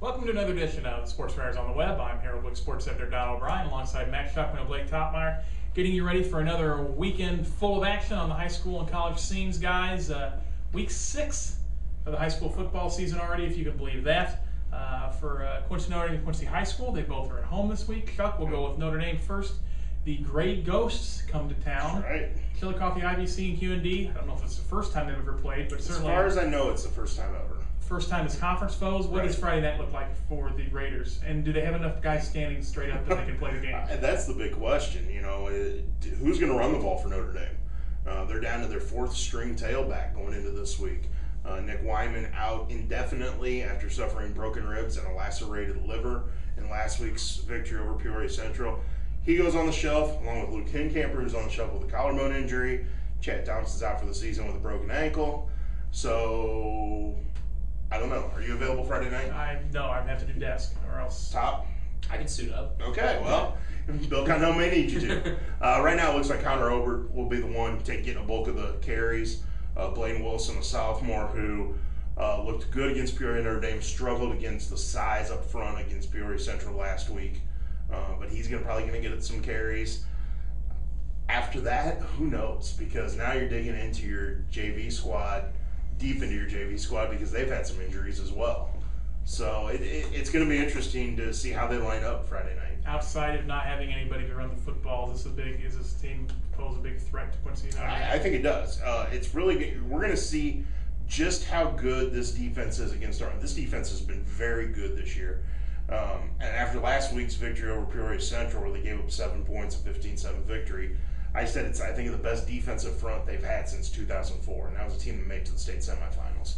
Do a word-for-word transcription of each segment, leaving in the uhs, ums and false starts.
Welcome to another edition of Sports Writers on the Web. I'm Herald-Whig sports editor Don O'Brien, alongside Matt Schuckman and Blake Toppmeyer, getting you ready for another weekend full of action on the high school and college scenes, guys. Uh, week six of the high school football season already, if you can believe that. Uh, for uh, Quincy Notre Dame and Quincy High School, they both are at home this week. Chuck, we'll go with Notre Dame first. The Gray Ghosts come to town. That's right. Chillicothe, I B C, and Q and D. I don't know if it's the first time they've ever played, but certainly. As far as I know, it's the first time ever. First time as conference foes. What right. does Friday night look like for the Raiders? And do they have enough guys standing straight up that they can play the game? That's the big question. You know, who's going to run the ball for Notre Dame? Uh, they're down to their fourth string tailback going into this week. Uh, Nick Wyman out indefinitely after suffering broken ribs and a lacerated liver in last week's victory over Peoria Central. He goes on the shelf, along with Luke Hinkamper, who's on the shelf with a collarbone injury. Chad Thomas is out for the season with a broken ankle. So, I don't know. Are you available Friday night? I No, I have to do desk or else. Top? I can suit up. Okay, well, Bill Condon may need you to. uh, right now, it looks like Connor Obert will be the one taking getting a bulk of the carries. Uh, Blaine Wilson, a sophomore who uh, looked good against Peoria Notre Dame, struggled against the size up front against Peoria Central last week. Uh, but he's gonna probably going to get some carries. After that, who knows? Because now you're digging into your J V squad, deep into your J V squad, because they've had some injuries as well. So it, it, it's going to be interesting to see how they line up Friday night. Outside of not having anybody to run the football, is this a big? Is this team pose a big threat to Quincy United? I, I think it does. Uh, it's really good. We're going to see just how good this defense is against Arnold. This defense has been very good this year. Um, and after last week's victory over Peoria Central, where they gave up seven points, a fifteen seven victory, I said it's, I think, the best defensive front they've had since two thousand four, and that was a team that made it to the state semifinals.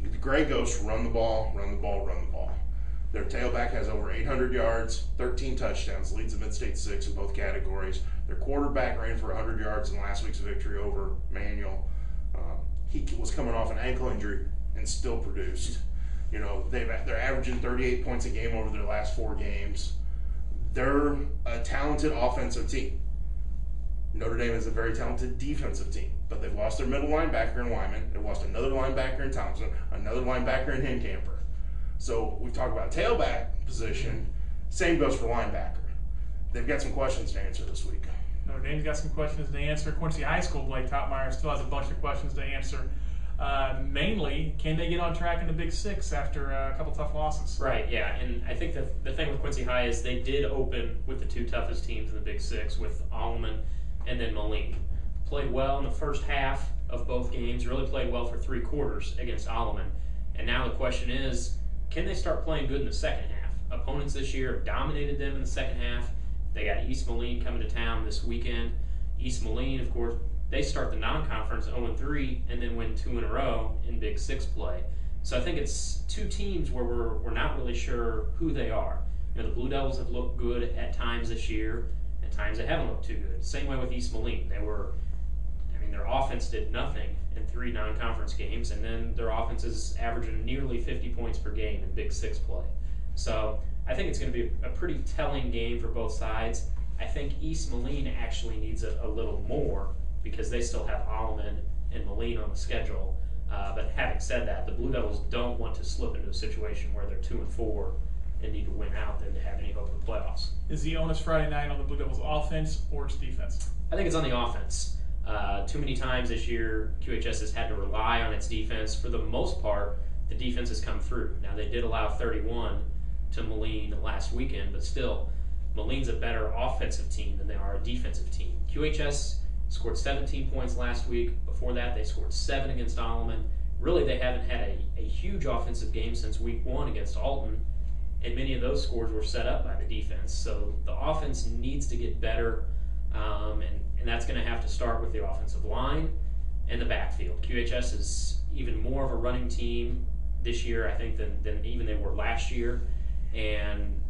The Gray Ghosts run the ball, run the ball, run the ball. Their tailback has over eight hundred yards, thirteen touchdowns, leads the Mid-State Six in both categories. Their quarterback ran for one hundred yards in last week's victory over Manuel. Uh, he was coming off an ankle injury and still produced. You know, they've, they're averaging thirty-eight points a game over their last four games. They're a talented offensive team. Notre Dame is a very talented defensive team, but they've lost their middle linebacker in Wyman. They've lost another linebacker in Thompson, another linebacker in Hinkamper. So we talk about tailback position. Same goes for linebacker. They've got some questions to answer this week. Notre Dame's got some questions to answer. Quincy High School, Blake Toppmeyer, still has a bunch of questions to answer. Uh, mainly, can they get on track in the Big Six after uh, a couple tough losses? Right, yeah, and I think the, the thing with Quincy High is they did open with the two toughest teams in the Big Six, with Alleman and then Moline. Played well in the first half of both games, really played well for three quarters against Alleman. And now the question is, can they start playing good in the second half? Opponents this year have dominated them in the second half. They got East Moline coming to town this weekend. East Moline, of course, they start the non-conference oh and three and then win two in a row in Big Six play. So I think it's two teams where we're, we're not really sure who they are. You know, the Blue Devils have looked good at times this year. At times they haven't looked too good. Same way with East Moline. They were, I mean, their offense did nothing in three non-conference games, and then their offense is averaging nearly fifty points per game in Big Six play. So I think it's going to be a pretty telling game for both sides. I think East Moline actually needs a, a little more, because they still have Alleman and Moline on the schedule. Uh, but having said that, the Blue Devils don't want to slip into a situation where they're two and four and need to win out then to have any hope of the playoffs. Is the onus Friday night on the Blue Devils' offense or its defense? I think it's on the offense. Uh, too many times this year, Q H S has had to rely on its defense. For the most part, the defense has come through. Now, they did allow thirty-one to Moline last weekend, but still, Moline's a better offensive team than they are a defensive team. Q H S scored seventeen points last week. Before that, they scored seven against Alleman. Really, they haven't had a, a huge offensive game since week one against Alton, and many of those scores were set up by the defense. So the offense needs to get better, um, and, and that's going to have to start with the offensive line and the backfield. Q H S is even more of a running team this year, I think, than, than even they were last year. And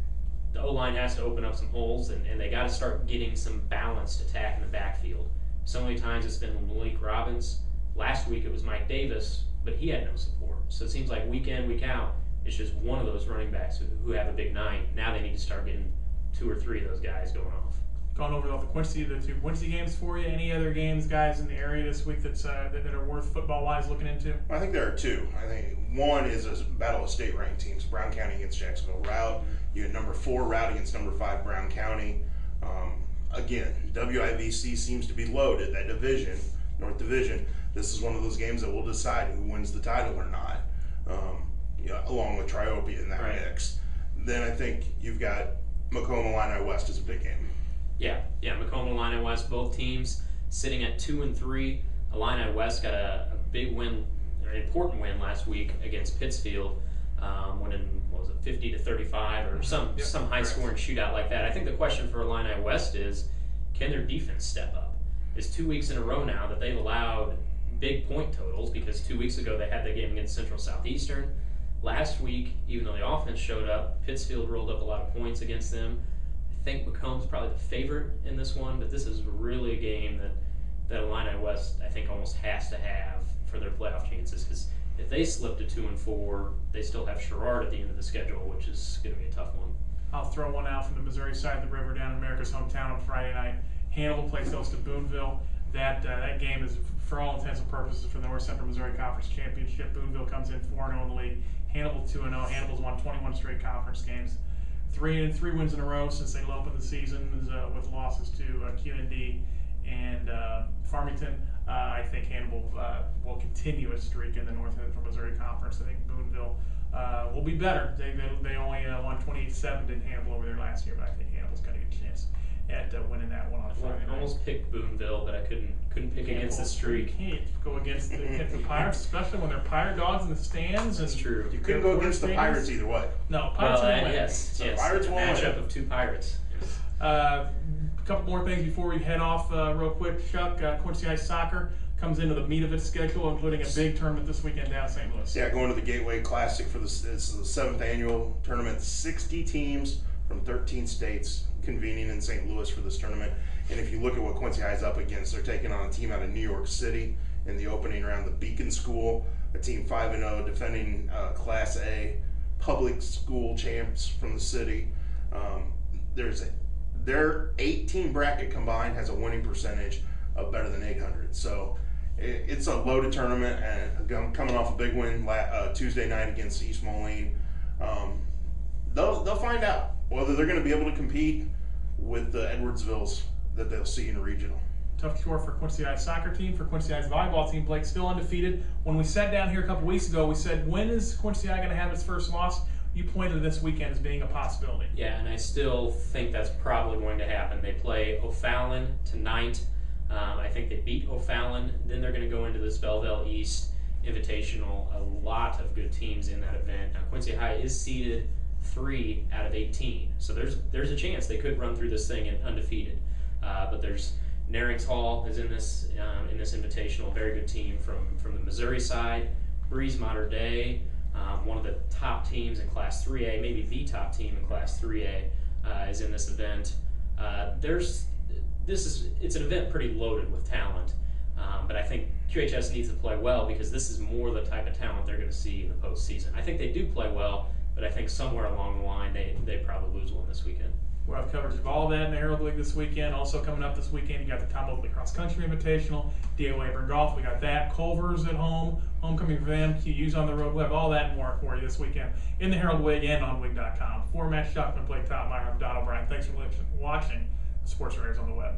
the O-line has to open up some holes, and, and they got to start getting some balanced attack in the backfield. So many times it's been Malik Robbins. Last week it was Mike Davis, but he had no support. So it seems like week in, week out, it's just one of those running backs who, who have a big nine. Now they need to start getting two or three of those guys going off. gone over the Quincy, the two Quincy games for you. Any other games, guys, in the area this week that's uh, that, that are worth football-wise looking into? I think there are two. I think one is a battle of state-ranked teams: Brown County against Jacksonville Route. You had number four Route against number five Brown County. Um, again, W I V C seems to be loaded. That division, North Division, this is one of those games that will decide who wins the title or not. Um, you know, along with Triopia in that right. mix. Then I think you've got Macomb-Illini West is a big game. Yeah, yeah, Macomb-Illini West, both teams sitting at two and three. Illini West got a, a big win, an important win last week against Pittsfield, um, winning what was it, fifty to thirty-five or some yep, some high scoring shootout like that. I think the question for Illini West is, can their defense step up? It's two weeks in a row now that they've allowed big point totals, because two weeks ago they had the game against Central Southeastern. Last week, even though the offense showed up, Pittsfield rolled up a lot of points against them. I think Macomb's probably the favorite in this one, but this is really a game that, that Illini West, I think, almost has to have for their playoff chances, because if they slip to two and four, they still have Sherrard at the end of the schedule, which is going to be a tough one. I'll throw one out from the Missouri side of the river down in America's hometown on Friday night. Hannibal plays host to Boonville. That uh, that game is, for all intents and purposes, for the North Central Missouri Conference Championship. Boonville comes in four and oh in the league. Hannibal two and oh. Hannibal's won twenty-one straight conference games. Three and three wins in a row since they opened the season uh, with losses to uh, Q and D and uh, Farmington. Uh, I think Hannibal uh, will continue its streak in the North Central Missouri Conference. I think Boonville uh, will be better. They they, they only uh, won twenty-eight seven to Hannibal over there last year, but I think Hannibal's got a good chance at uh, winning that one on Friday night. I almost picked Boonville, but I couldn't couldn't pick Hannibal against the streak. You can't go against the, the Pirates, especially when they're Pirate dogs in the stands. That's true. You couldn't go against the Pirates either way. No, Pirates well, win. Yes, so yes. Pirates won. Matchup of two Pirates. Yes. Uh, a couple more things before we head off uh, real quick, Chuck. Uh, Quincy Ice Soccer comes into the meat of its schedule, including a big tournament this weekend down in Saint Louis. Yeah, going to the Gateway Classic for the, this is the seventh annual tournament. sixty teams from thirteen states convening in Saint Louis for this tournament. And if you look at what Quincy High is up against, they're taking on a team out of New York City in the opening round, the Beacon School, a team five and oh, defending uh, Class A public school champs from the city. Um, there's a, their eighteen bracket combined has a winning percentage of better than eight hundred. So it, it's a loaded tournament, and coming off a big win uh, Tuesday night against East Moline. Um, they'll, they'll find out whether they're going to be able to compete with the Edwardsvilles that they'll see in regional. Tough tour for Quincy High's soccer team. For Quincy High's volleyball team, Blake still undefeated. When we sat down here a couple weeks ago, we said, when is Quincy High going to have its first loss? You pointed to this weekend as being a possibility. Yeah, and I still think that's probably going to happen. They play O'Fallon tonight. Um, I think they beat O'Fallon. Then they're going to go into this Belleville East Invitational. A lot of good teams in that event. Now, Quincy High is seeded three out of eighteen, so there's there's a chance they could run through this thing and undefeated. Uh, but there's Narings Hall is in this um, in this invitational, very good team from from the Missouri side. Breeze Modern Day, um, one of the top teams in Class three A, maybe the top team in Class three A, uh, is in this event. Uh, there's this is it's an event pretty loaded with talent, um, but I think Q H S needs to play well, because this is more the type of talent they're going to see in the postseason. I think they do play well, but I think somewhere along the line, they, they probably lose one this weekend. We'll have coverage of all that in the Herald League this weekend. Also coming up this weekend, you got the Tom Oakley Cross Country Invitational, D A Wayburn Golf. We got that. Culver's at home, homecoming for them, Q U's on the road. We'll have all that and more for you this weekend in the Herald League and on wig dot com. For Matt Schuckman, Blake Toppmeyer, I'm Don O'Brien. Thanks for watching Sports Raiders on the Web.